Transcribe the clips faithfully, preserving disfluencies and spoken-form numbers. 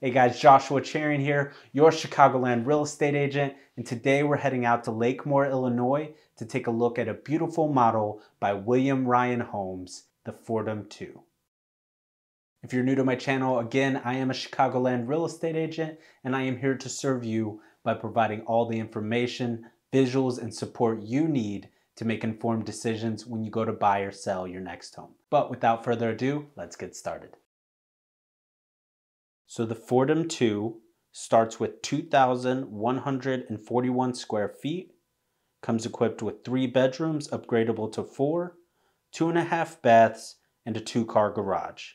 Hey guys, Joshua Cherian here, your Chicagoland real estate agent, and today we're heading out to Lakemoor, Illinois to take a look at a beautiful model by William Ryan Homes, the Fordham two. If you're new to my channel, again, I am a Chicagoland real estate agent and I am here to serve you by providing all the information, visuals, and support you need to make informed decisions when you go to buy or sell your next home. But without further ado, let's get started. So the Fordham two starts with two thousand one hundred forty-one square feet, comes equipped with three bedrooms upgradable to four, two and a half baths, and a two-car garage.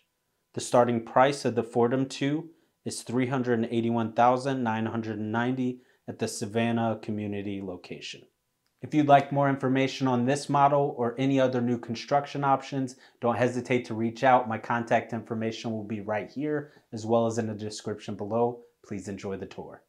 The starting price of the Fordham two is three hundred eighty-one thousand nine hundred ninety dollars at the Savannah community location. If you'd like more information on this model or any other new construction options, don't hesitate to reach out. My contact information will be right here as well as in the description below. Please enjoy the tour.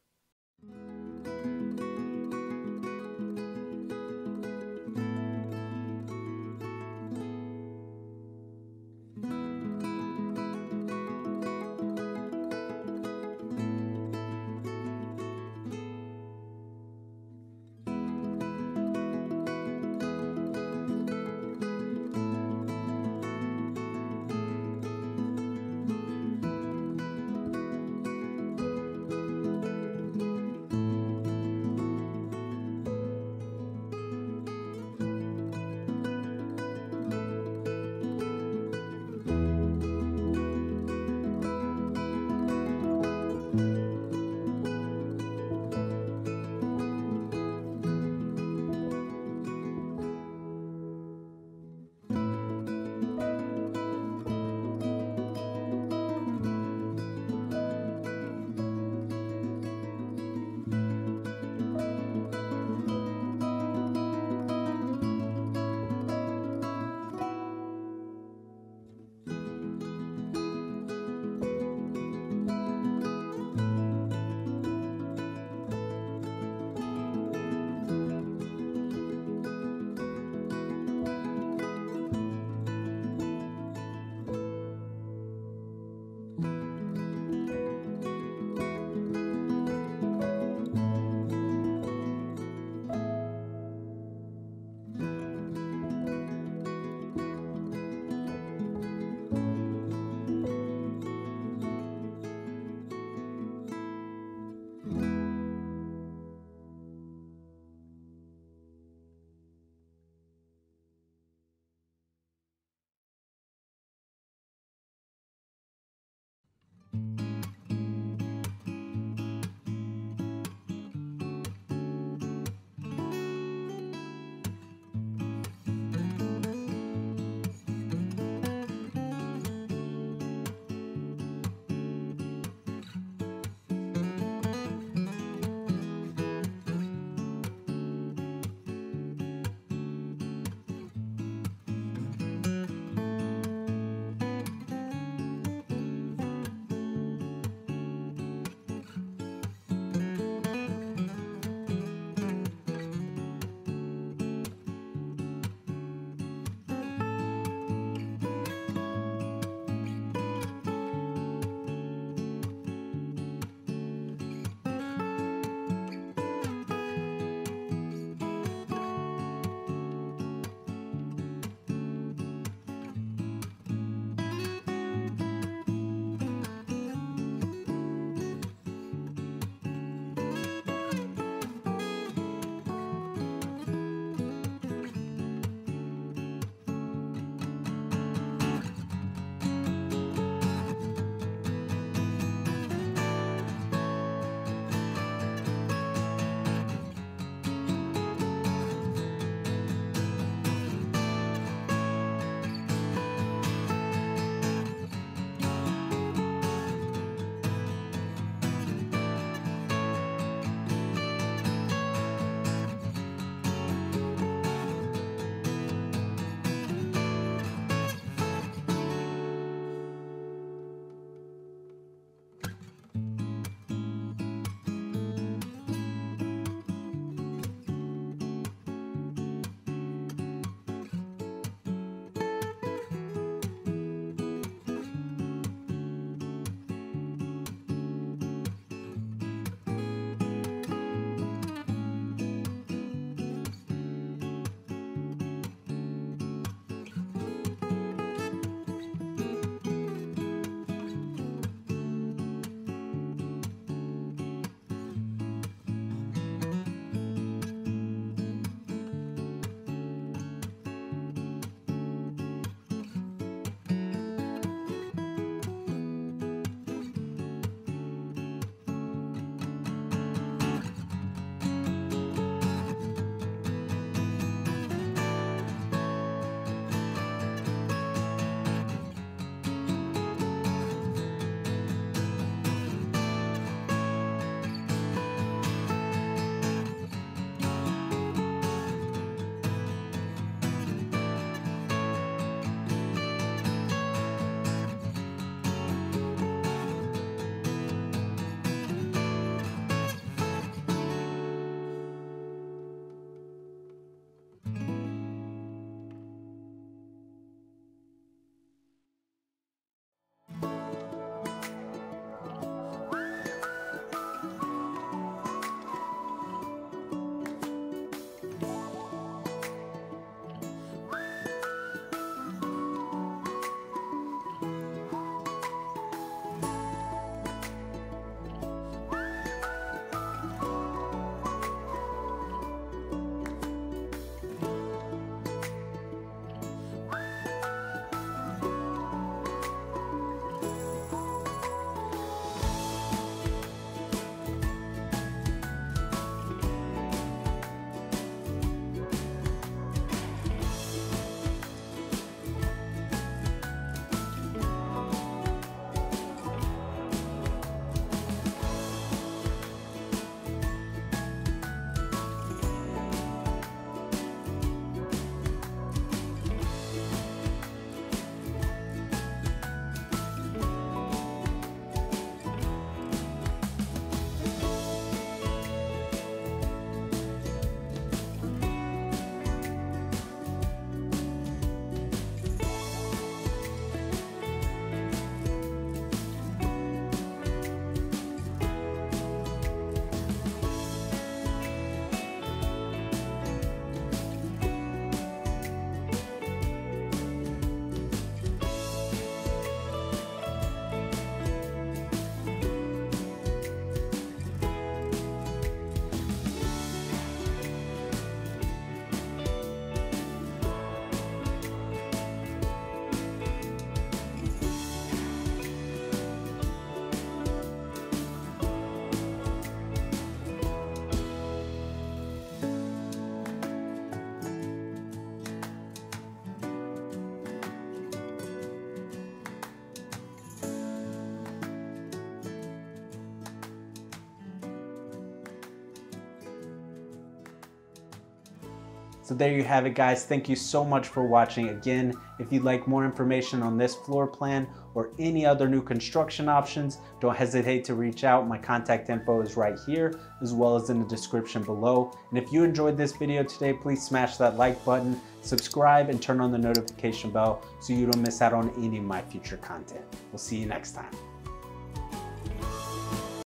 So there you have it, guys. Thank you so much for watching. Again, if you'd like more information on this floor plan or any other new construction options, don't hesitate to reach out. My contact info is right here, as well as in the description below. And if you enjoyed this video today, please smash that like button, subscribe, and turn on the notification bell so you don't miss out on any of my future content. We'll see you next time.